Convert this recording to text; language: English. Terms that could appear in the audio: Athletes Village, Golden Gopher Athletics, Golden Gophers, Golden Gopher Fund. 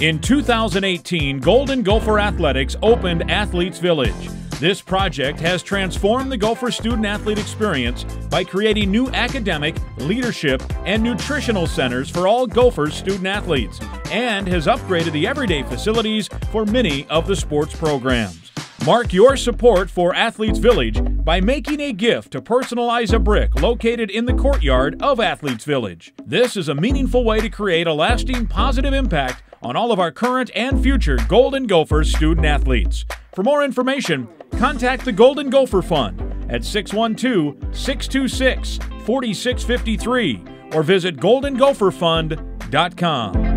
In 2018, Golden Gopher Athletics opened Athletes Village. This project has transformed the Gopher student-athlete experience by creating new academic, leadership, and nutritional centers for all Gophers student-athletes, and has upgraded the everyday facilities for many of the sports programs. Mark your support for Athletes Village by making a gift to personalize a brick located in the courtyard of Athletes Village. This is a meaningful way to create a lasting positive impact on all of our current and future Golden Gophers student-athletes. For more information, contact the Golden Gopher Fund at 612-626-4653 or visit goldengopherfund.com.